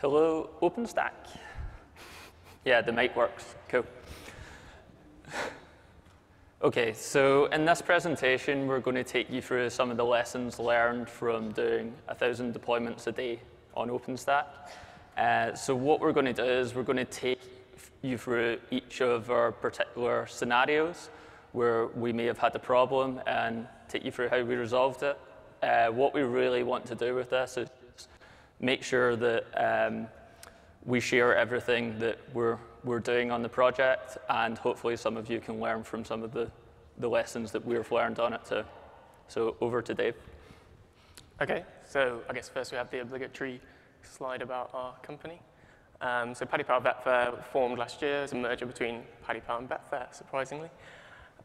Hello, OpenStack. Yeah, the mic works. Cool. OK, so in this presentation, we're going to take you through some of the lessons learned from doing 1,000 deployments a day on OpenStack. So what we're going to do is we're going to take you through each of our particular scenarios where we may have had a problem and take you through how we resolved it. What we really want to do with this is make sure that we share everything that we're doing on the project, and hopefully some of you can learn from some of the lessons that we've learned on it too. So over to Dave. OK, so I guess first we have the obligatory slide about our company. So Paddy Power Betfair formed last year as a merger between Paddy Power and Betfair, surprisingly.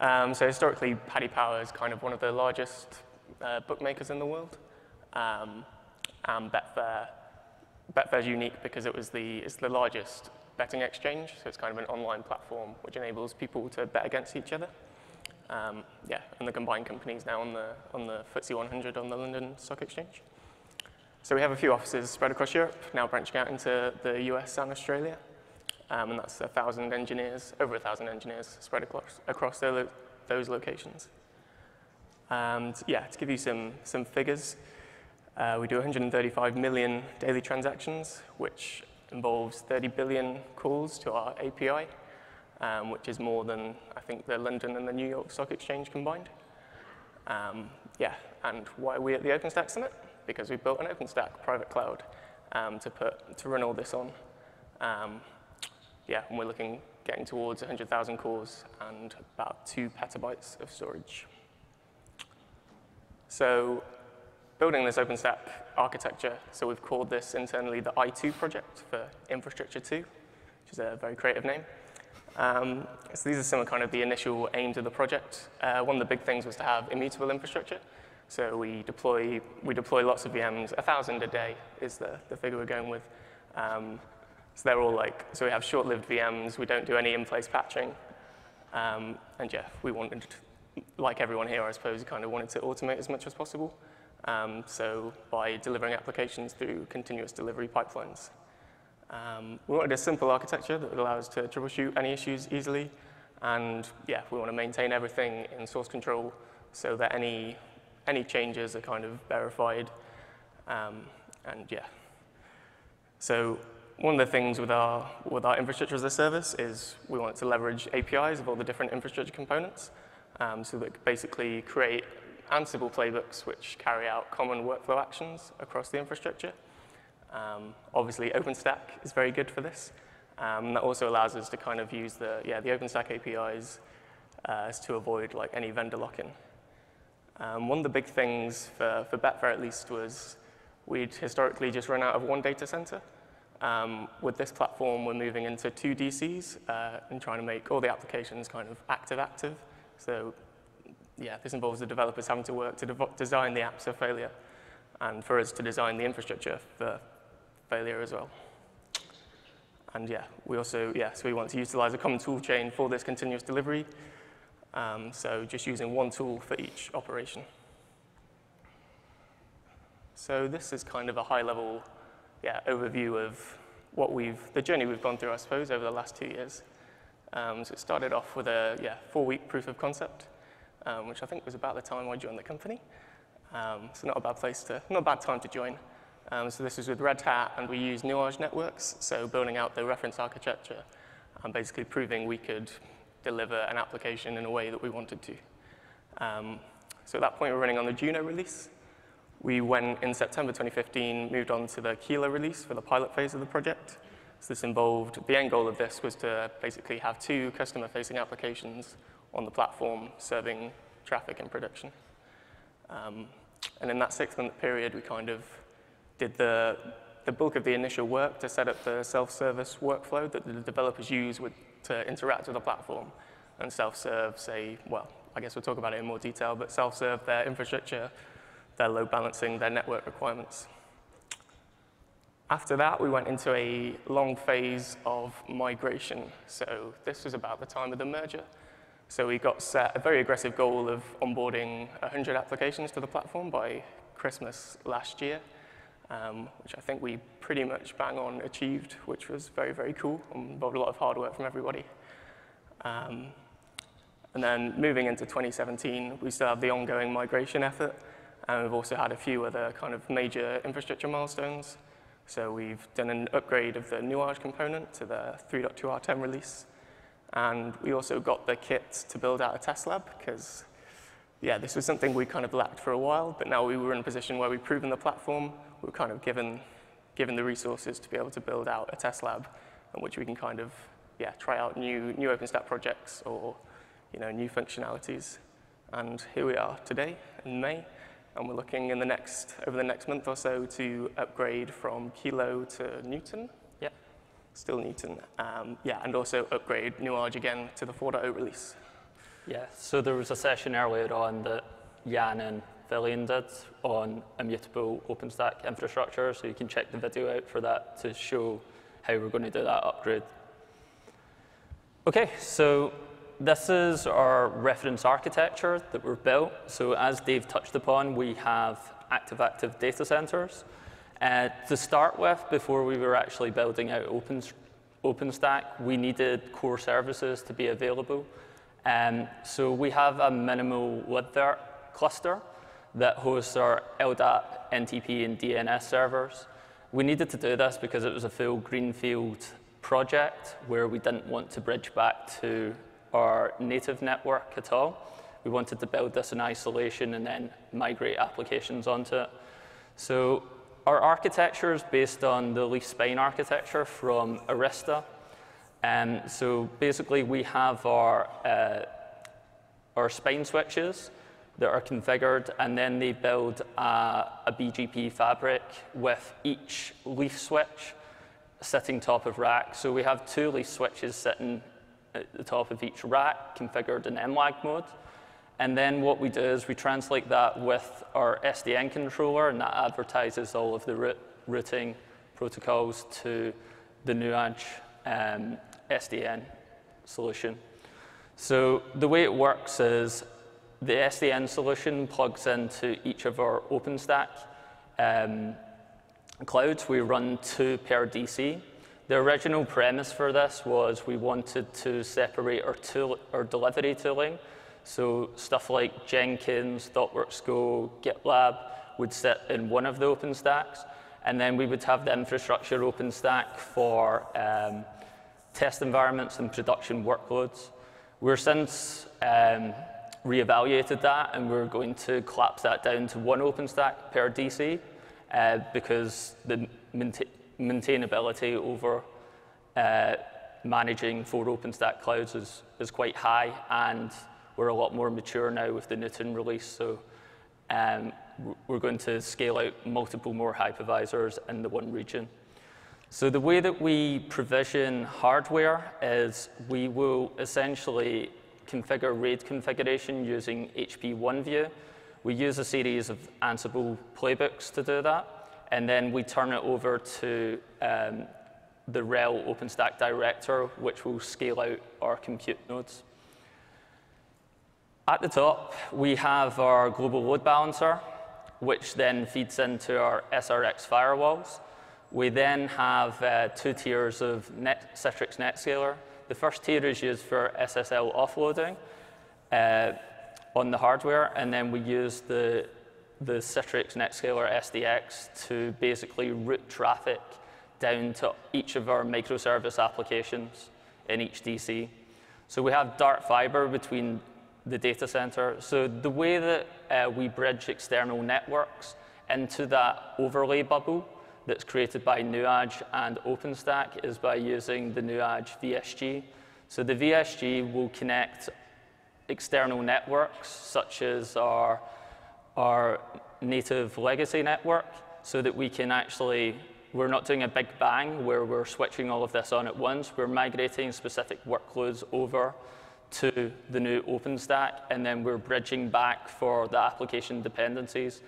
So historically, Paddy Power is kind of one of the largest bookmakers in the world. And Betfair is unique because it's the largest betting exchange, so it's kind of an online platform which enables people to bet against each other. Yeah, and the combined company is now on the FTSE 100 on the London Stock Exchange. So we have a few offices spread across Europe, now branching out into the US and Australia, and that's 1,000 engineers, over 1,000 engineers spread across those locations. And yeah, to give you some figures. We do 135 million daily transactions, which involves 30 billion calls to our API, which is more than, I think, the London and the New York Stock Exchange combined. Yeah, and why are we at the OpenStack Summit? Because we built an OpenStack private cloud to run all this on. Yeah, and we're getting towards 100,000 calls and about 2 petabytes of storage. So, building this OpenStack architecture, so we've called this internally the I2 project for Infrastructure 2, which is a very creative name. So these are some of kind of the initial aims of the project. One of the big things was to have immutable infrastructure. So we deploy lots of VMs, 1,000 a day is the figure we're going with. So they're all so we have short-lived VMs, we don't do any in-place patching. And yeah, we wanted, like everyone here, I suppose, we kind of wanted to automate as much as possible. So by delivering applications through continuous delivery pipelines. We wanted a simple architecture that would allow us to troubleshoot any issues easily. And yeah, we want to maintain everything in source control so that any changes are kind of verified. And yeah. So one of the things with our infrastructure as a service is we want to leverage APIs of all the different infrastructure components so that basically create Ansible playbooks, which carry out common workflow actions across the infrastructure. Obviously, OpenStack is very good for this. That also allows us to kind of use the OpenStack APIs to avoid any vendor lock-in. One of the big things for Betfair, at least, was we'd historically just run out of one data center. With this platform, we're moving into 2 DCs and trying to make all the applications kind of active-active. So yeah, this involves the developers having to work to design the apps for failure, and for us to design the infrastructure for failure as well. And yeah, so we want to utilize a common tool chain for this continuous delivery. So just using one tool for each operation. So this is kind of a high-level overview of what the journey we've gone through, I suppose, over the last 2 years. So it started off with a 4-week proof of concept. Which I think was about the time I joined the company. So not a bad time to join. So this was with Red Hat, and we used Nuage networks, so building out the reference architecture and basically proving we could deliver an application in a way that we wanted to. So at that point, we were running on the Juno release. We went in September 2015, moved on to the Kilo release for the pilot phase of the project. So this involved, the end goal of this was to basically have 2 customer-facing applications on the platform serving traffic in production. And in that 6-month period, we kind of did the bulk of the initial work to set up the self-service workflow that the developers use to interact with the platform and self-serve, I guess we'll talk about it in more detail, but self-serve their infrastructure, their load balancing, their network requirements. After that, we went into a long phase of migration. So this was about the time of the merger. So we got set a very aggressive goal of onboarding 100 applications to the platform by Christmas last year. which I think we pretty much bang on achieved, which was very, very cool and involved a lot of hard work from everybody. And then moving into 2017, we still have the ongoing migration effort, and we've also had a few other kind of major infrastructure milestones. So we've done an upgrade of the nuage component to the 3.2R10 release, and we also got the kit to build out a test lab, because yeah, this was something we kind of lacked for a while, but now we were in a position where we've proven the platform, we're kind of given the resources to be able to build out a test lab in which we can kind of try out new OpenStack projects or new functionalities. And here we are today in May, and we're looking in the over the next month or so to upgrade from Kilo to Newton. Yeah, still Newton. And also upgrade nuage again to the 4.0 release. Yeah, so there was a session earlier on that Jan and Villian did on immutable OpenStack infrastructure, so you can check the video out for that to show how we're going to do that upgrade. Okay, so this is our reference architecture that we've built. So as Dave touched upon, we have active-active data centers. To start with, before we were actually building out OpenStack, we needed core services to be available. So we have a minimal Libvirt cluster that hosts our LDAP, NTP, and DNS servers. We needed to do this because it was a full greenfield project where we didn't want to bridge back to our native network at all. We wanted to build this in isolation and then migrate applications onto it. So our architecture is based on the leaf spine architecture from Arista. So basically, we have our spine switches that are configured, and then they build a BGP fabric with each leaf switch sitting top of rack. So we have two leaf switches sitting at the top of each rack, configured in MLAG mode. And then what we do is we translate that with our SDN controller, and that advertises all of the routing protocols to the nuage SDN solution. So the way it works is the SDN solution plugs into each of our OpenStack clouds. We run two per DC. The original premise for this was we wanted to separate our delivery tooling. So stuff like Jenkins, ThoughtWorks Go, GitLab would sit in one of the OpenStacks. And then we would have the infrastructure OpenStack for test environments and production workloads. We've since reevaluated that, and we're going to collapse that down to one OpenStack per DC because the maintainability over managing four OpenStack clouds is quite high, and we're a lot more mature now with the Newton release. So we're going to scale out multiple more hypervisors in the one region. So the way that we provision hardware is we will essentially configure RAID configuration using HP OneView. We use a series of Ansible playbooks to do that, and then we turn it over to the RHEL OpenStack director, which will scale out our compute nodes. At the top, we have our global load balancer, which then feeds into our SRX firewalls. We then have two tiers of Citrix NetScaler. The first tier is used for SSL offloading on the hardware, and then we use the Citrix NetScaler SDX to basically route traffic down to each of our microservice applications in each DC. So we have dark fiber between the data center. So the way that we bridge external networks into that overlay bubble that's created by nuage and OpenStack is by using the nuage VSG. So the VSG will connect external networks, such as our native legacy network, so that we can actually, we're not doing a big bang where we're switching all of this on at once. We're migrating specific workloads over to the new OpenStack, and then we're bridging back for the application dependencies.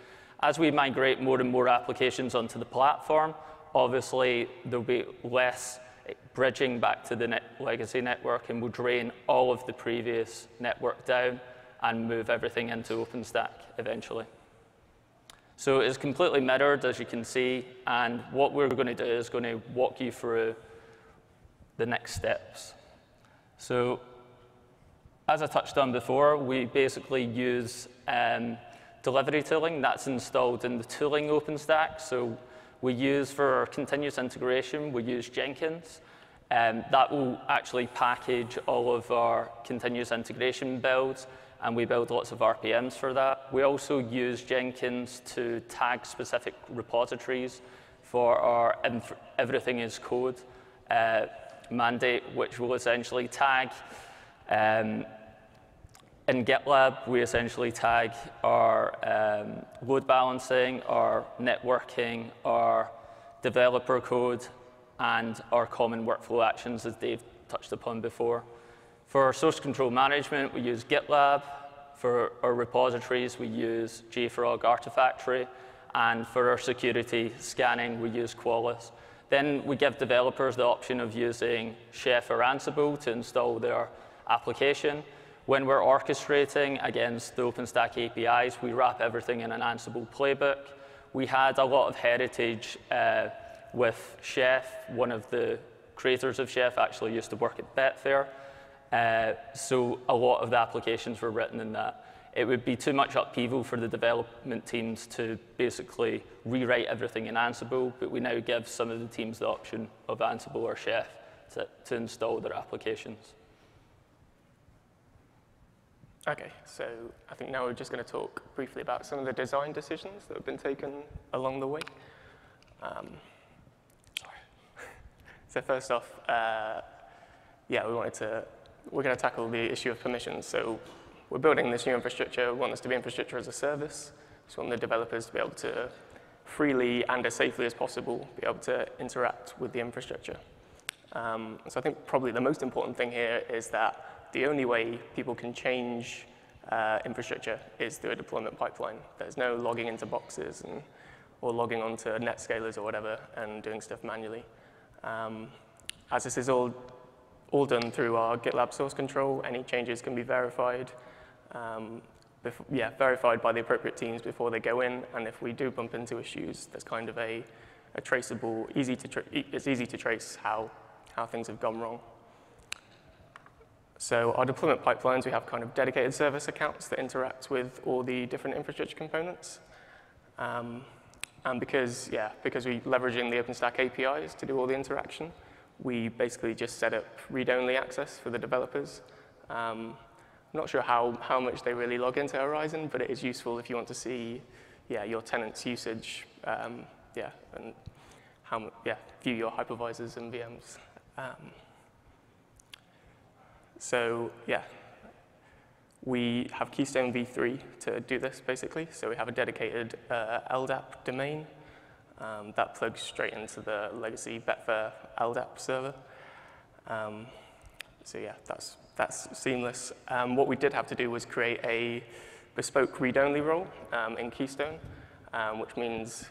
As we migrate more and more applications onto the platform, obviously there'll be less bridging back to the legacy network, and we'll drain all of the previous network down and move everything into OpenStack eventually. So it's completely mirrored, as you can see, and what we're going to do is going to walk you through the next steps. So as I touched on before, we basically use delivery tooling that's installed in the tooling OpenStack. So we use for our continuous integration, we use Jenkins. That will actually package all of our continuous integration builds, and we build lots of RPMs for that. We also use Jenkins to tag specific repositories for our everything is code mandate, which will essentially tag. In GitLab, we essentially tag our load balancing, our networking, our developer code, and our common workflow actions, as Dave touched upon before. For our source control management, we use GitLab. For our repositories, we use JFrog Artifactory. And for our security scanning, we use Qualys. Then we give developers the option of using Chef or Ansible to install their application. When we're orchestrating against the OpenStack APIs, we wrap everything in an Ansible playbook. We had a lot of heritage with Chef. One of the creators of Chef actually used to work at Betfair. So a lot of the applications were written in that. It would be too much upheaval for the development teams to basically rewrite everything in Ansible, but we now give some of the teams the option of Ansible or Chef to install their applications. OK, so I think now we're just going to talk briefly about some of the design decisions that have been taken along the way. So first off, we're going to tackle the issue of permissions. So we're building this new infrastructure. We want this to be infrastructure as a service. So we want the developers to be able to freely and as safely as possible be able to interact with the infrastructure. So I think probably the most important thing here is that the only way people can change infrastructure is through a deployment pipeline. There's no logging into boxes or logging onto NetScalers or whatever and doing stuff manually. As this is all done through our GitLab source control, any changes can be verified, verified by the appropriate teams before they go in. And if we do bump into issues, there's kind of a traceable, it's easy to trace how things have gone wrong. So our deployment pipelines, we have kind of dedicated service accounts that interact with all the different infrastructure components. And because we're leveraging the OpenStack APIs to do all the interaction, we basically just set up read-only access for the developers. I'm not sure how much they really log into Horizon, but it is useful if you want to see your tenants' usage, and view your hypervisors and VMs. We have Keystone v3 to do this, basically. So we have a dedicated LDAP domain that plugs straight into the legacy Betfair LDAP server. That's seamless. What we did have to do was create a bespoke read-only role in Keystone, which means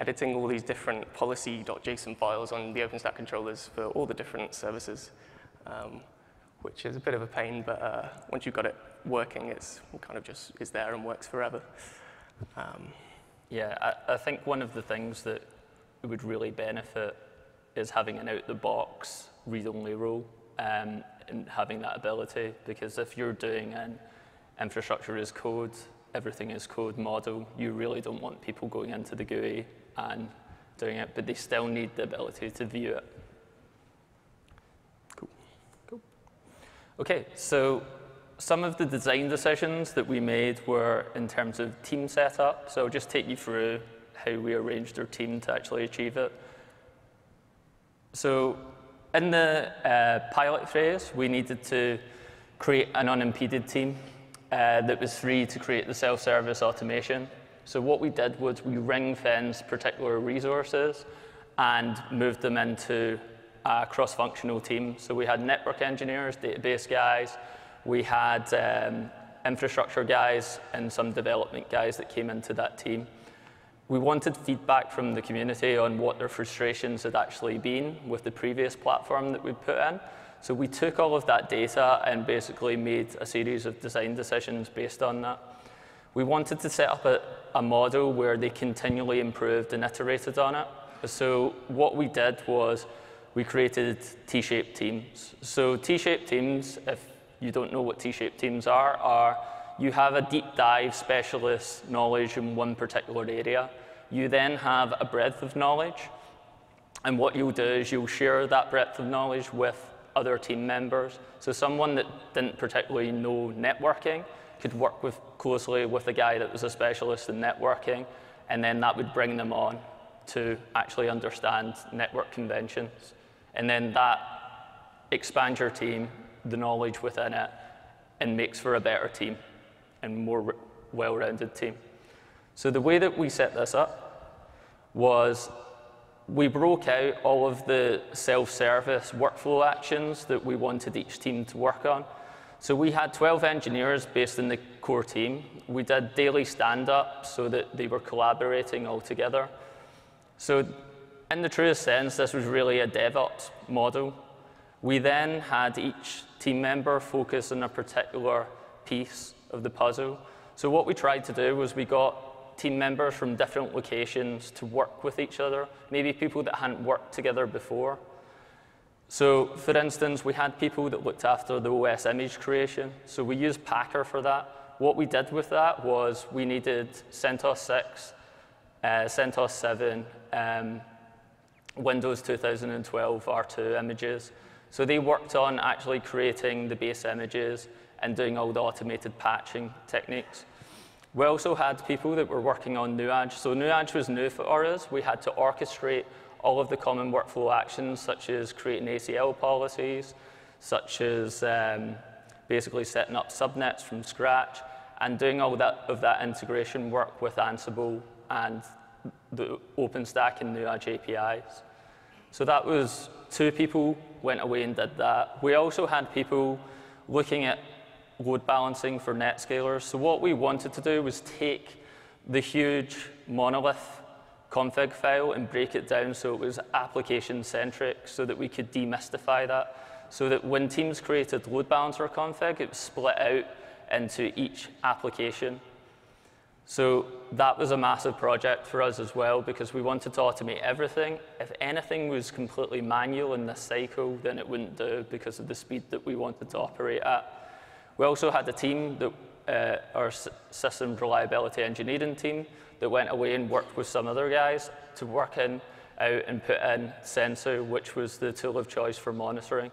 editing all these different policy.json files on the OpenStack controllers for all the different services. Which is a bit of a pain, but once you've got it working, it's kind of just is there and works forever. I think one of the things that would really benefit is having an out-the-box read-only rule and having that ability, because if you're doing an infrastructure as code, everything is code model, you really don't want people going into the GUI and doing it, but they still need the ability to view it. OK, so some of the design decisions that we made were in terms of team setup. So I'll just take you through how we arranged our team to actually achieve it. So in the pilot phase, we needed to create an unimpeded team that was free to create the self-service automation. So what we did was we ring-fenced particular resources and moved them into a cross-functional team. So we had network engineers, database guys, we had infrastructure guys, and some development guys that came into that team. We wanted feedback from the community on what their frustrations had actually been with the previous platform that we put in. So we took all of that data and basically made a series of design decisions based on that. We wanted to set up a model where they continually improved and iterated on it. So what we did was we created T-shaped teams. So T-shaped teams, if you don't know what T-shaped teams are you have a deep dive specialist knowledge in one particular area. You then have a breadth of knowledge. And what you'll do is you'll share that breadth of knowledge with other team members. So someone that didn't particularly know networking could work closely with a guy that was a specialist in networking, and then that would bring them on to actually understand network conventions. And then that expands your team, the knowledge within it, and makes for a better team and more well-rounded team. So the way that we set this up was we broke out all of the self-service workflow actions that we wanted each team to work on. So we had 12 engineers based in the core team. We did daily stand-ups so that they were collaborating all together. So in the truest sense, this was really a DevOps model. We then had each team member focus on a particular piece of the puzzle. So what we tried to do was we got team members from different locations to work with each other, maybe people that hadn't worked together before. So for instance, we had people that looked after the OS image creation. So we used Packer for that. What we did with that was we needed CentOS 6, CentOS 7, Windows 2012 R2 images. So they worked on actually creating the base images and doing all the automated patching techniques. We also had people that were working on NewAdge. So NewAdge was new for us. We had to orchestrate all of the common workflow actions, such as creating ACL policies, such as basically setting up subnets from scratch, and doing all of that integration work with Ansible and the OpenStack and NewAdge APIs. So that was two people went away and did that. We also had people looking at load balancing for NetScalers. So what we wanted to do was take the huge monolith config file and break it down so it was application-centric so that we could demystify that, so that when teams created load balancer config, it was split out into each application. So that was a massive project for us as well because we wanted to automate everything. If anything was completely manual in this cycle, then it wouldn't do because of the speed that we wanted to operate at. We also had a team that our system reliability engineering team that went away and worked with some other guys to work in, out and put in Sensor, which was the tool of choice for monitoring.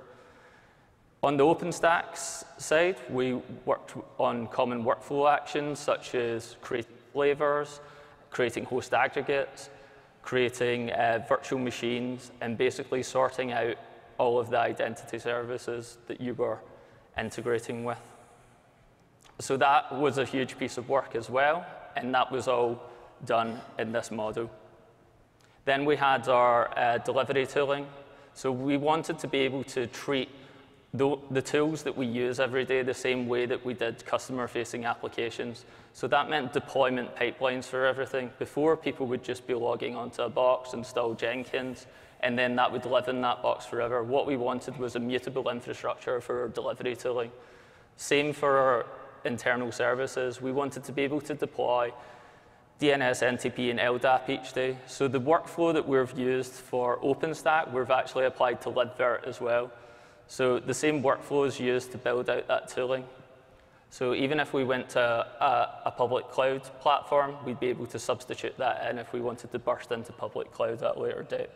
On the OpenStack side, we worked on common workflow actions such as creating flavors, creating host aggregates, creating virtual machines, and basically sorting out all of the identity services that you were integrating with. So that was a huge piece of work as well, and that was all done in this model. Then we had our delivery tooling. So we wanted to be able to treat the tools that we use every day the same way that we did customer-facing applications. So that meant deployment pipelines for everything. Before, people would just be logging onto a box, install Jenkins, and then that would live in that box forever. What we wanted was immutable infrastructure for our delivery tooling. Same for our internal services. We wanted to be able to deploy DNS, NTP, and LDAP each day. So the workflow that we've used for OpenStack, we've actually applied to Libvirt as well. So the same workflow is used to build out that tooling. So even if we went to a public cloud platform, we'd be able to substitute that in if we wanted to burst into public cloud at a later date.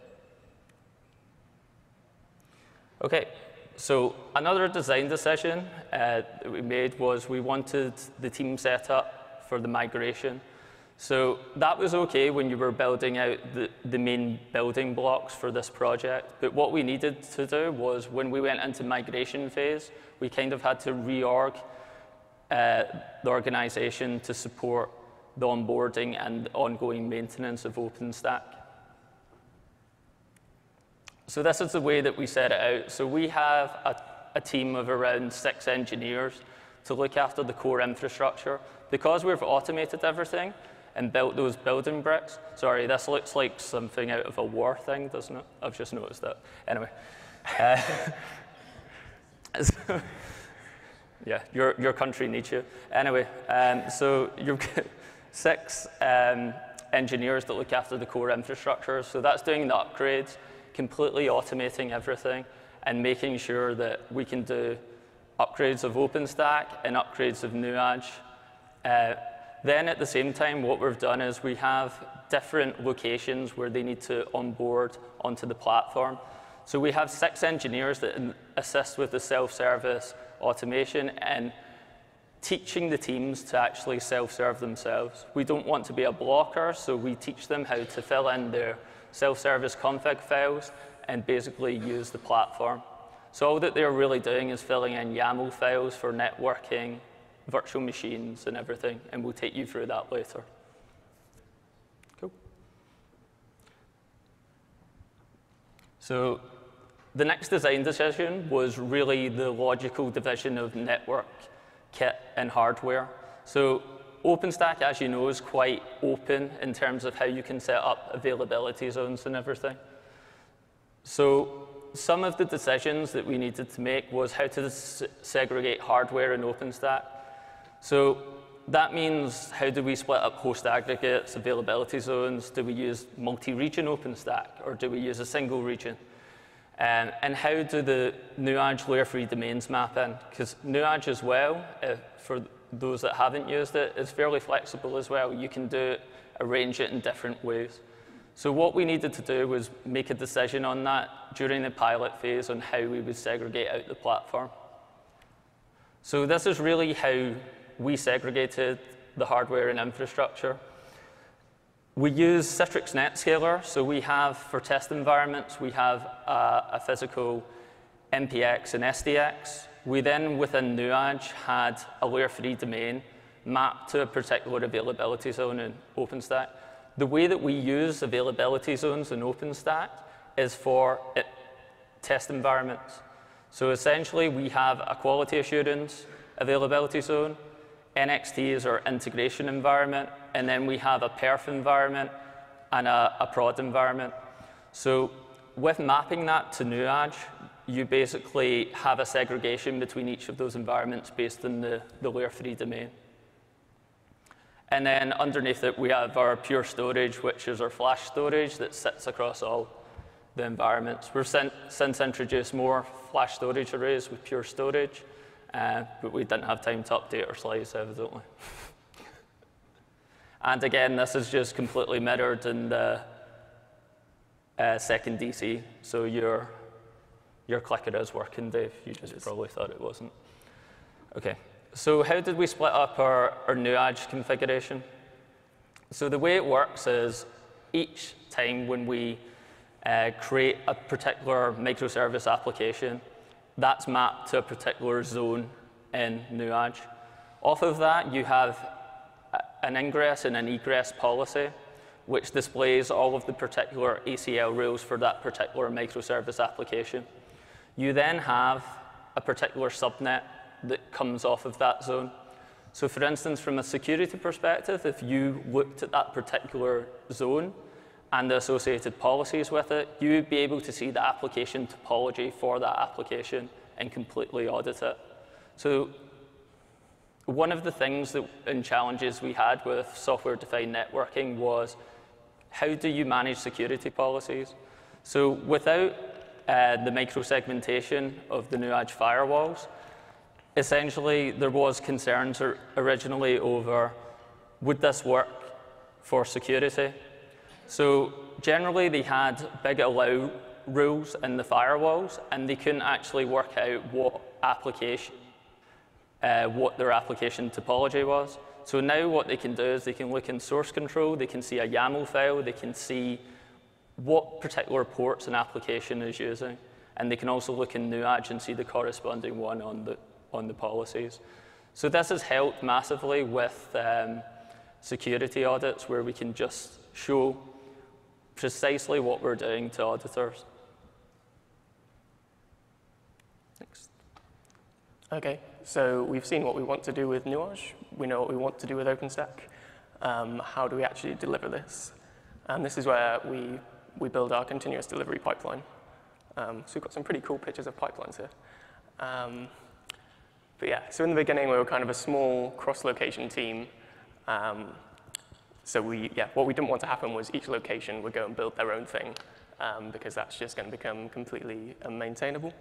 OK, so another design decision that we made was we wanted the team set up for the migration. So that was OK when you were building out the main building blocks for this project. But what we needed to do was when we went into migration phase, we kind of had to reorg the organization to support the onboarding and ongoing maintenance of OpenStack. So this is the way that we set it out. So we have a team of around 6 engineers to look after the core infrastructure. Because we've automated everything, and built those building bricks. Sorry, this looks like something out of a war thing, doesn't it? I've just noticed that. Anyway. Yeah, your country needs you. Anyway, so you've got 6 engineers that look after the core infrastructure. So that's doing the upgrades, completely automating everything, and making sure that we can do upgrades of OpenStack and upgrades of NewAdge. Then at the same time, what we've done is we have different locations where they need to onboard onto the platform. So we have 6 engineers that assist with the self-service automation and teaching the teams to actually self-serve themselves. We don't want to be a blocker, so we teach them how to fill in their self-service config files and basically use the platform. So all that they're really doing is filling in YAML files for networking, virtual machines, and everything, and we'll take you through that later. Cool. So the next design decision was really the logical division of network kit and hardware. So OpenStack, as you know, is quite open in terms of how you can set up availability zones and everything. So some of the decisions that we needed to make was how to segregate hardware in OpenStack. So that means how do we split up host aggregates, availability zones? Do we use multi-region OpenStack, or do we use a single region? And how do the NewAdge layer 3 domains map in? Because NewAdge as well, for those that haven't used it, is fairly flexible as well. You can do arrange it in different ways. So what we needed to do was make a decision on that during the pilot phase on how we would segregate out the platform. So this is really how we segregated the hardware and infrastructure. We use Citrix NetScaler, so we have, for test environments, we have a physical MPX and SDX. We then, within NewAdge, had a layer 3 domain mapped to a particular availability zone in OpenStack. The way that we use availability zones in OpenStack is for test environments. So essentially, we have a quality assurance availability zone, NXT is our integration environment, and then we have a perf environment and a prod environment. So with mapping that to NewAdge, you basically have a segregation between each of those environments based on the layer 3 domain. And then underneath it, we have our pure storage, which is our flash storage that sits across all the environments. We've since introduced more flash storage arrays with pure storage, but we didn't have time to update our slides, evidently. And again, this is just completely mirrored in the second DC. So your clicker is working, Dave. You just probably thought it wasn't. OK. So how did we split up our NewAdge configuration? So the way it works is each time when we create a particular microservice application, that's mapped to a particular zone in NewAdge. Off of that, you have an ingress and an egress policy, which displays all of the particular ACL rules for that particular microservice application. You then have a particular subnet that comes off of that zone. So for instance, from a security perspective, if you looked at that particular zone and the associated policies with it, you would be able to see the application topology for that application and completely audit it. So one of the things and challenges we had with software-defined networking was how do you manage security policies? So without the microsegmentation of the NewAdge firewalls, essentially, there was concerns originally over, would this work for security? So generally, they had big allow rules in the firewalls, and they couldn't actually work out what their application topology was. So now what they can do is they can look in source control, they can see a YAML file, they can see what particular ports an application is using, and they can also look in NewAdge and see the corresponding one on the policies. So this has helped massively with security audits, where we can just show precisely what we're doing to auditors. Next. OK, so we've seen what we want to do with NewAdge. We know what we want to do with OpenStack. How do we actually deliver this? And this is where we build our continuous delivery pipeline. So we've got some pretty cool pictures of pipelines here. But yeah, so in the beginning, we were kind of a small cross-location team. What we didn't want to happen was each location would go and build their own thing, because that's just going to become completely unmaintainable.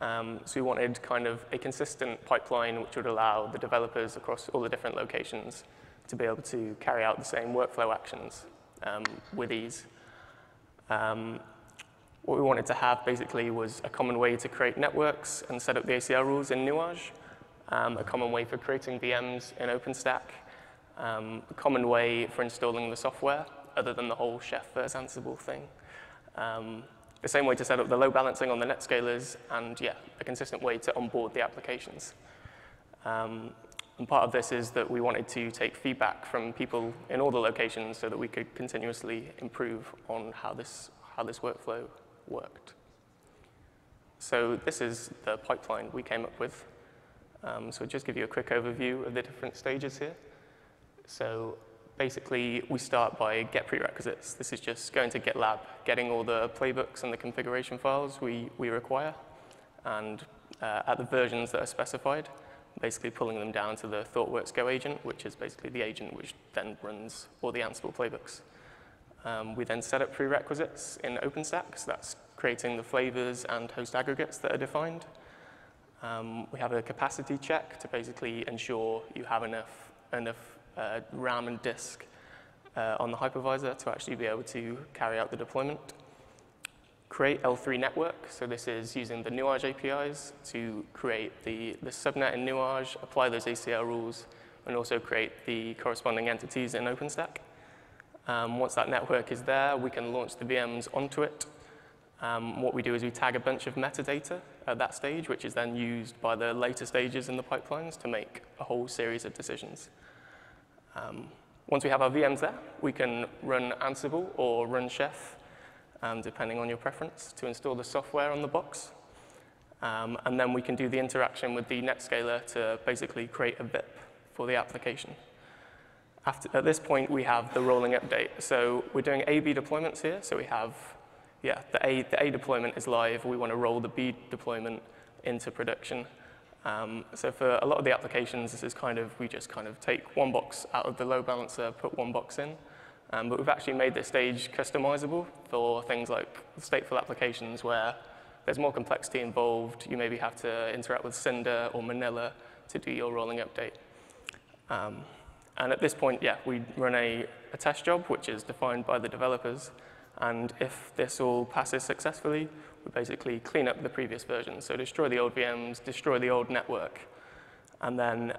So we wanted kind of a consistent pipeline which would allow the developers across all the different locations to be able to carry out the same workflow actions with ease. What we wanted to have basically was a common way to create networks and set up the ACL rules in Nuage, a common way for creating VMs in OpenStack, a common way for installing the software, other than the whole Chef versus Ansible thing. The same way to set up the load balancing on the netscalers, and yeah, a consistent way to onboard the applications. And part of this is that we wanted to take feedback from people in all the locations so that we could continuously improve on how this workflow worked. So this is the pipeline we came up with. So I'll just give you a quick overview of the different stages here. So basically, we start by get prerequisites. This is just going to GitLab, getting all the playbooks and the configuration files we require, and at the versions that are specified, basically pulling them down to the ThoughtWorks Go agent, which is basically the agent which then runs all the Ansible playbooks. We then set up prerequisites in OpenStack, so that's creating the flavors and host aggregates that are defined. We have a capacity check to basically ensure you have enough RAM and disk on the hypervisor to actually be able to carry out the deployment. Create L3 network, so this is using the Nuage APIs to create the subnet in Nuage, apply those ACL rules, and also create the corresponding entities in OpenStack. Once that network is there, we can launch the VMs onto it. What we do is we tag a bunch of metadata at that stage, which is then used by the later stages in the pipelines to make a whole series of decisions. Once we have our VMs there, we can run Ansible or run Chef, depending on your preference, to install the software on the box. And then we can do the interaction with the Netscaler to basically create a BIP for the application. At this point, we have the rolling update. So we're doing A/B deployments here. So we have, yeah, the A deployment is live. We want to roll the B deployment into production. So for a lot of the applications, this is kind of, we just kind of take one box out of the load balancer, put one box in. But we've actually made this stage customizable for things like stateful applications where there's more complexity involved. You maybe have to interact with Cinder or Manila to do your rolling update. And at this point, yeah, we run a test job, which is defined by the developers. And if this all passes successfully, we basically clean up the previous version. So destroy the old VMs, destroy the old network. And then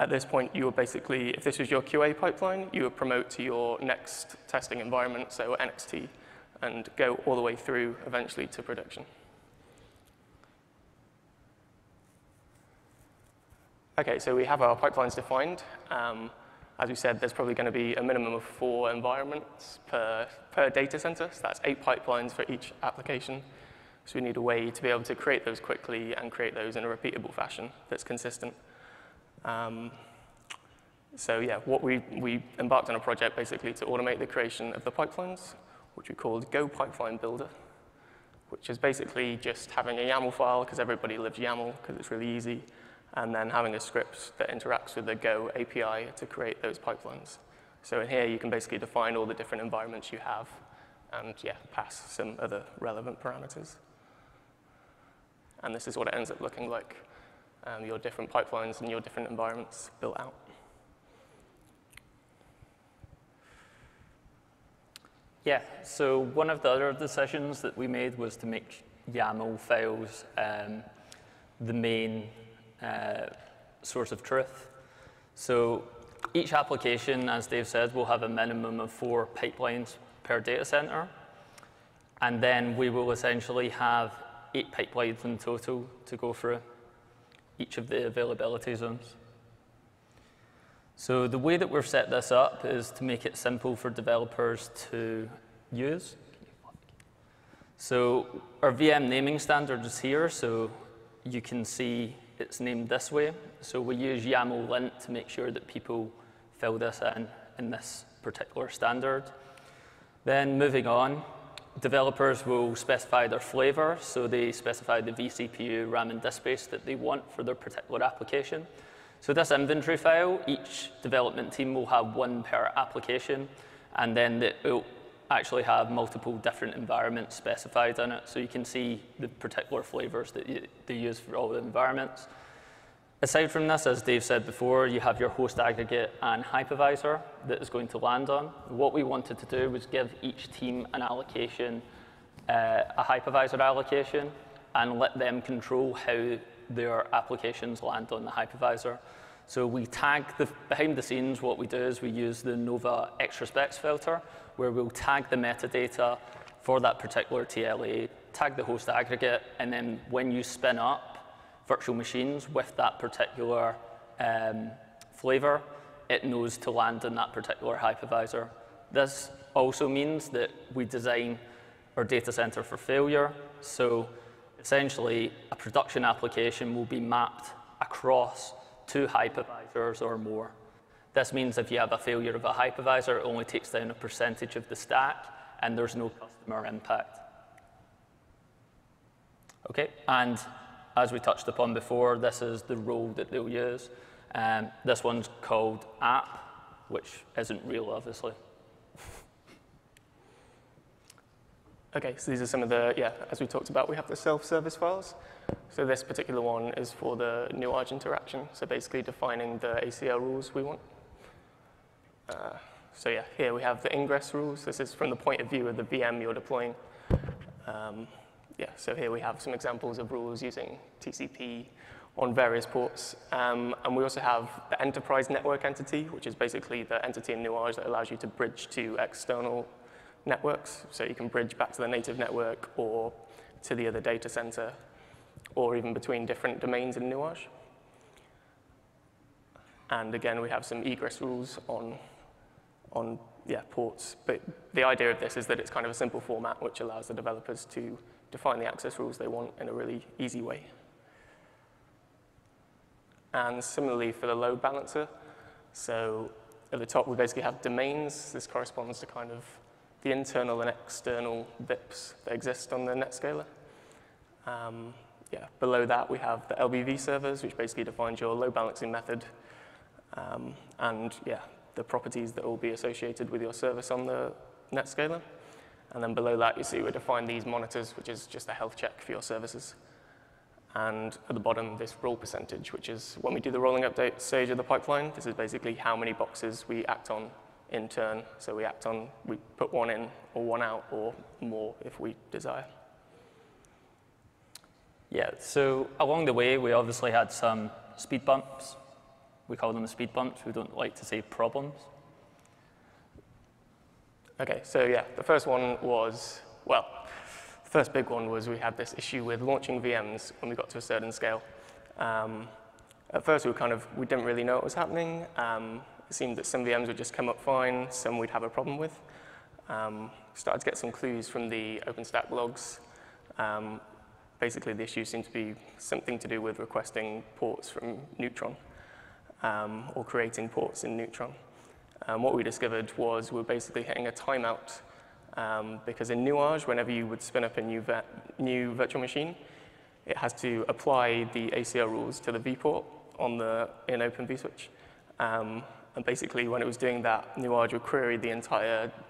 at this point, you will basically, if this was your QA pipeline, you would promote to your next testing environment, so NXT, and go all the way through eventually to production. OK, so we have our pipelines defined. As we said, there's probably going to be a minimum of 4 environments per data center. So that's 8 pipelines for each application. So we need a way to be able to create those quickly and create those in a repeatable fashion that's consistent. So yeah, we embarked on a project basically to automate the creation of the pipelines, which we called Go Pipeline Builder, which is basically just having a YAML file, because everybody loves YAML, because it's really easy, and then having a script that interacts with the Go API to create those pipelines. So in here, you can basically define all the different environments you have and, yeah, pass some other relevant parameters. And this is what it ends up looking like, your different pipelines and your different environments built out. Yeah, so one of the other decisions that we made was to make YAML files the main source of truth. So each application, as Dave said, will have a minimum of 4 pipelines per data center. And then we will essentially have 8 pipelines in total to go through each of the availability zones. So the way that we've set this up is to make it simple for developers to use. So our VM naming standard is here, so you can see it's named this way. So we use YAML lint to make sure that people fill this in this particular standard. Then moving on, Developers will specify their flavor, so they specify the vCPU, RAM, and disk space that they want for their particular application. So this inventory file, each development team will have one per application, and then it will actually have multiple different environments specified in it, so you can see the particular flavors that they use for all the environments. Aside from this, as Dave said before, you have your host aggregate and hypervisor that is going to land on. What we wanted to do was give each team an allocation, a hypervisor allocation, and let them control how their applications land on the hypervisor. So we tag the, behind the scenes, what we do is we use the Nova extra specs filter, where we'll tag the metadata for that particular TLA, tag the host aggregate, and then when you spin up virtual machines with that particular flavor, it knows to land in that particular hypervisor. This also means that we design our data center for failure. So essentially, a production application will be mapped across two hypervisors or more. This means if you have a failure of a hypervisor, it only takes down a percentage of the stack, and there's no customer impact. Okay, and as we touched upon before, this is the role that they'll use. This one's called app, which isn't real, obviously. OK, so these are some of the, as we talked about, we have the self-service files. So this particular one is for the nuage interaction, so basically defining the ACL rules we want. Here we have the ingress rules. This is from the point of view of the VM you're deploying. So here we have some examples of rules using TCP on various ports. And we also have the enterprise network entity, which is basically the entity in Nuage that allows you to bridge to external networks. So you can bridge back to the native network or to the other data center, or even between different domains in Nuage. And again, we have some egress rules on ports. But the idea of this is that it's kind of a simple format, which allows the developers to define the access rules they want in a really easy way. And similarly for the load balancer, so at the top we basically have domains. This corresponds to kind of the internal and external VIPs that exist on the NetScaler. Below that we have the LBV servers, which basically defines your load balancing method and the properties that will be associated with your service on the NetScaler. And then below that, you see we define these monitors, which is just a health check for your services. And at the bottom, this roll percentage, which is when we do the rolling update stage of the pipeline. This is basically how many boxes we act on in turn. So we put one in or one out or more if we desire. Yeah, so along the way, we obviously had some speed bumps. We call them the speed bumps. We don't like to say problems. OK, so the first one was, the first big one was we had this issue with launching VMs when we got to a certain scale. At first, we didn't really know what was happening. It seemed that some VMs would just come up fine, some we'd have a problem with. Started to get some clues from the OpenStack logs. Basically, the issue seemed to be something to do with requesting ports from Neutron or creating ports in Neutron. What we discovered was we were basically hitting a timeout because in Nuage, whenever you would spin up a new virtual machine, it has to apply the ACL rules to the vPort in OpenVSwitch. And basically, when it was doing that, Nuage would query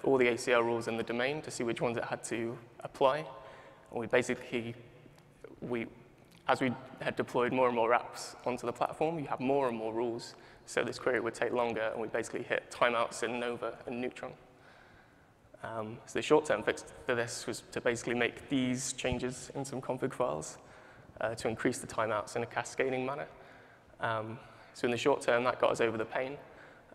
all the ACL rules in the domain to see which ones it had to apply. And as we had deployed more and more apps onto the platform, you have more and more rules. So this query would take longer, and we basically hit timeouts in Nova and Neutron. So the short-term fix for this was to basically make these changes in some config files to increase the timeouts in a cascading manner. So in the short term, that got us over the pain.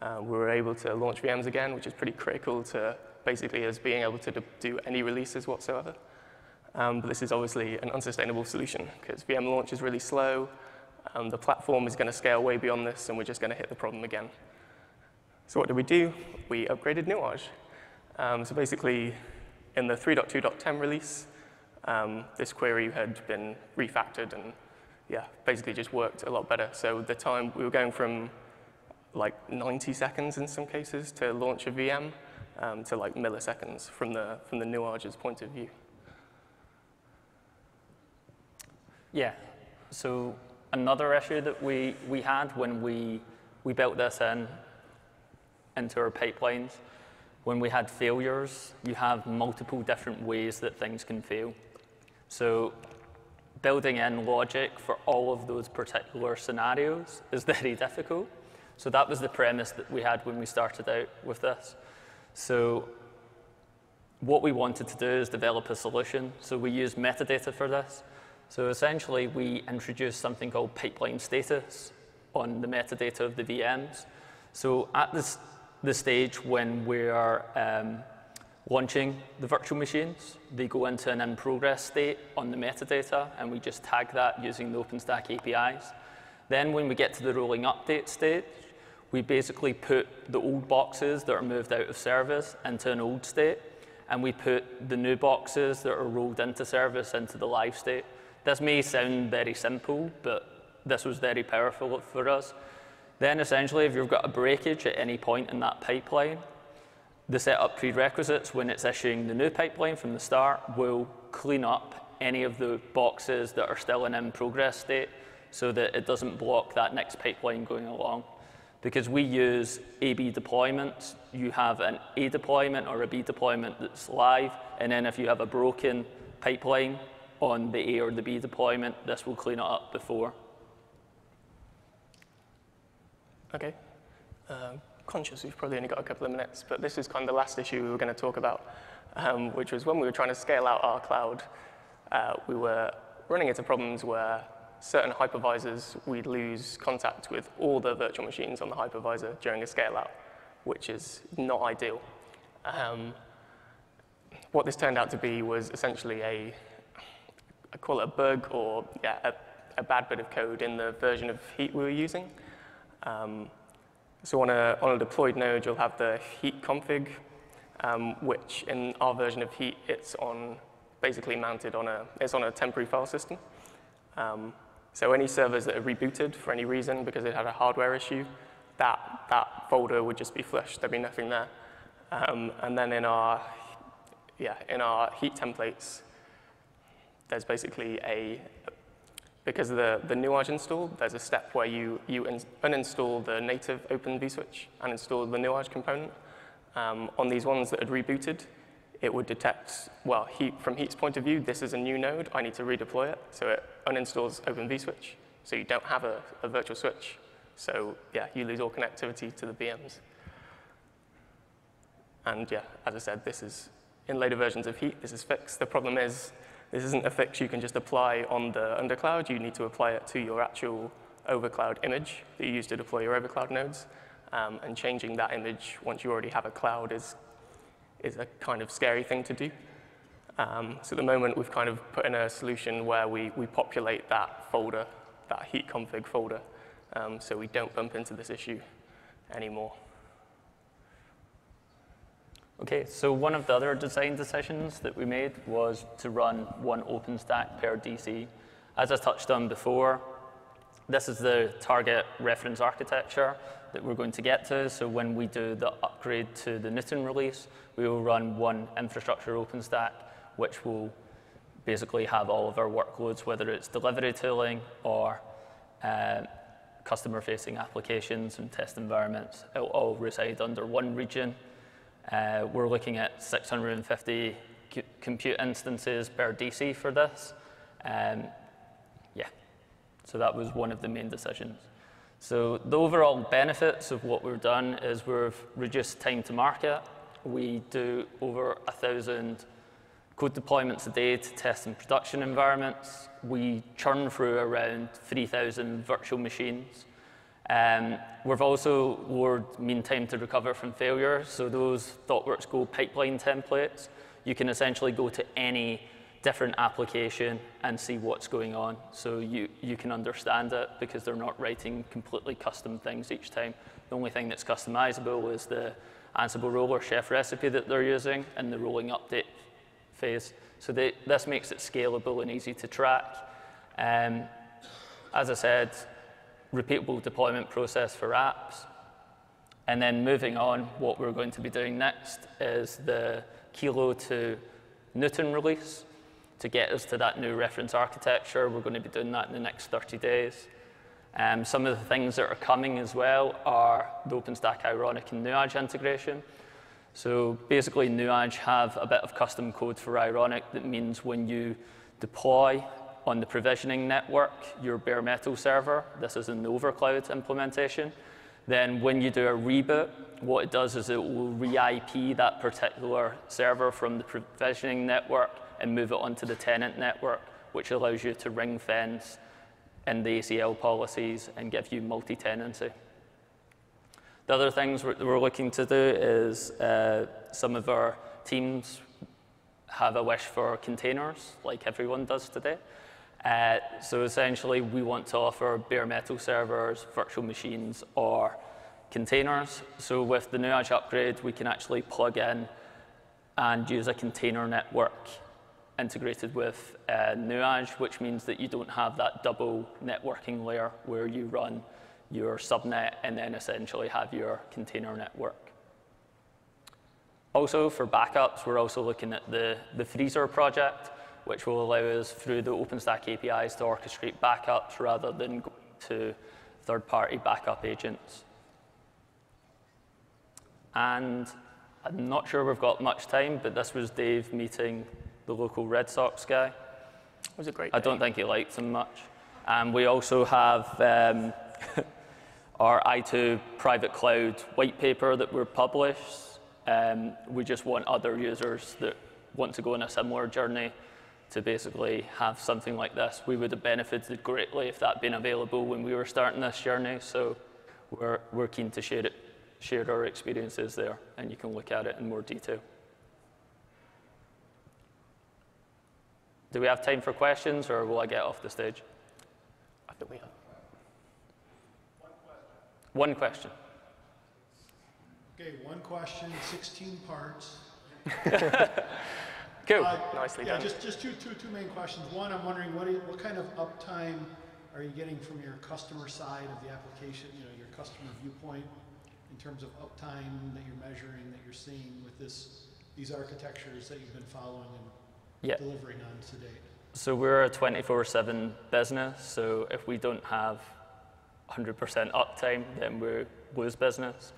We were able to launch VMs again, which is pretty critical to basically us being able to do any releases whatsoever. But this is obviously an unsustainable solution, because VM launch is really slow. The platform is going to scale way beyond this, and we're just going to hit the problem again. So what did we do? We upgraded Nuage. So basically, in the 3.2.10 release, this query had been refactored and basically just worked a lot better. So the time we were going from like 90 seconds in some cases to launch a VM to like milliseconds from the nuage's point of view. Yeah. So another issue that we had when we built this into our pipelines, when we had failures, you have multiple different ways that things can fail. So building in logic for all of those particular scenarios is very difficult. So that was the premise that we had when we started out with this. So what we wanted to do is develop a solution. So we use metadata for this. So essentially, we introduced something called pipeline status on the metadata of the VMs. So at the stage when we are launching the virtual machines, they go into an in-progress state on the metadata, and we just tag that using the OpenStack APIs. Then when we get to the rolling update stage, we basically put the old boxes that are moved out of service into an old state, and we put the new boxes that are rolled into service into the live state. This may sound very simple, but this was very powerful for us. Then essentially, if you've got a breakage at any point in that pipeline, the setup prerequisites when it's issuing the new pipeline from the start will clean up any of the boxes that are still in progress state so that it doesn't block that next pipeline going along. Because we use A/B deployments, you have an A deployment or a B deployment that's live, and then if you have a broken pipeline on the A or the B deployment, this will clean it up before. Okay. Conscious we've probably only got a couple of minutes, but this is kind of the last issue we were going to talk about, which was when we were trying to scale out our cloud, we were running into problems where certain hypervisors, we'd lose contact with all the virtual machines on the hypervisor during a scale out, which is not ideal. What this turned out to be was essentially a, I call it a bug or yeah, a bad bit of code in the version of Heat we were using. So on a deployed node, you'll have the Heat config, which in our version of Heat, it's on basically mounted on a temporary file system. So any servers that are rebooted for any reason because it had a hardware issue, that folder would just be flushed. There'd be nothing there. And then in our Heat templates, there's basically because of the nuage install, there's a step where you uninstall the native OpenVSwitch and install the nuage component. On these ones that had rebooted, it would detect, well, from Heat's point of view, this is a new node. I need to redeploy it. So it uninstalls OpenVSwitch. So you don't have a virtual switch. So yeah, you lose all connectivity to the VMs. And yeah, as I said, this is in later versions of Heat. This is fixed. The problem is, this isn't a fix you can just apply on the undercloud. You need to apply it to your actual overcloud image that you use to deploy your overcloud nodes. And changing that image once you already have a cloud is a kind of scary thing to do. So at the moment, we've kind of put in a solution where we populate that folder, that Heat config folder, so we don't bump into this issue anymore. OK, so one of the other design decisions that we made was to run one OpenStack per DC. As I touched on before, this is the target reference architecture that we're going to get to. So when we do the upgrade to the Newton release, we will run one infrastructure OpenStack, which will basically have all of our workloads, whether it's delivery tooling or customer-facing applications and test environments. It will all reside under one region. We're looking at 650 compute instances per DC for this. Yeah, so that was one of the main decisions. So the overall benefits of what we've done is we've reduced time to market. We do over 1,000 code deployments a day to test in production environments. We churn through around 3,000 virtual machines. We've also lowered mean time to recover from failure. So those ThoughtWorks Go pipeline templates, you can essentially go to any different application and see what's going on. So you can understand it because they're not writing completely custom things each time. The only thing that's customizable is the Ansible roller Chef recipe that they're using and the rolling update phase. So this makes it scalable and easy to track. As I said, repeatable deployment process for apps. And then moving on, what we're going to be doing next is the Kilo to Newton release to get us to that new reference architecture. We're going to be doing that in the next 30 days. Some of the things that are coming as well are the OpenStack Ironic and Nuage integration. So basically, Nuage have a bit of custom code for Ironic that means when you deploy on the provisioning network your bare metal server, this is a Nova cloud implementation, then when you do a reboot, what it does is it will re-IP that particular server from the provisioning network and move it onto the tenant network, which allows you to ring fence in the ACL policies and give you multi-tenancy. The other things we're looking to do is some of our teams have a wish for containers, like everyone does today. So essentially, we want to offer bare metal servers, virtual machines, or containers. So with the Nuage upgrade, we can actually plug in and use a container network integrated with Nuage, which means that you don't have that double networking layer where you run your subnet and then essentially have your container network. Also, for backups, we're also looking at the freezer project, which will allow us through the OpenStack APIs to orchestrate backups rather than going to third-party backup agents. And I'm not sure we've got much time, but this was Dave meeting the local Red Sox guy. It was a great day. I don't think he liked him much. And we also have our I2 private cloud white paper that we're published. We just want other users that want to go on a similar journey to basically have something like this. We would have benefited greatly if that had been available when we were starting this journey. So we're keen to share our experiences there, and you can look at it in more detail. Do we have time for questions, or will I get off the stage? I think we have. One question. OK, one question, 16 parts. Cool. Nicely done. Just two main questions. One, I'm wondering what kind of uptime are you getting from your customer side of the application, you know, your customer viewpoint, in terms of uptime that you're measuring, that you're seeing with these architectures that you've been following and delivering on to date? So we're a 24/7 business. So if we don't have 100% uptime, then we lose business.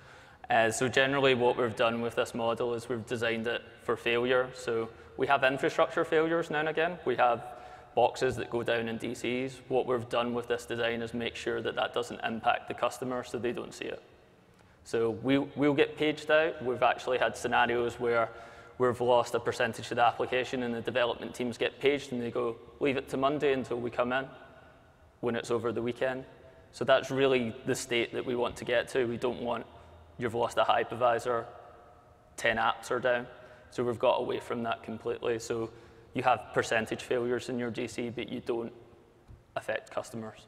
So generally, what we've done with this model is we've designed it for failure. So we have infrastructure failures now and again. We have boxes that go down in DCs. What we've done with this design is make sure that that doesn't impact the customer so they don't see it. So we'll get paged out. We've actually had scenarios where we've lost a percentage of the application, and the development teams get paged, and they go, leave it to Monday until we come in when it's over the weekend. So that's really the state that we want to get to. We don't want you've lost a hypervisor, 10 apps are down. So we've got away from that completely. So you have percentage failures in your DC, but you don't affect customers.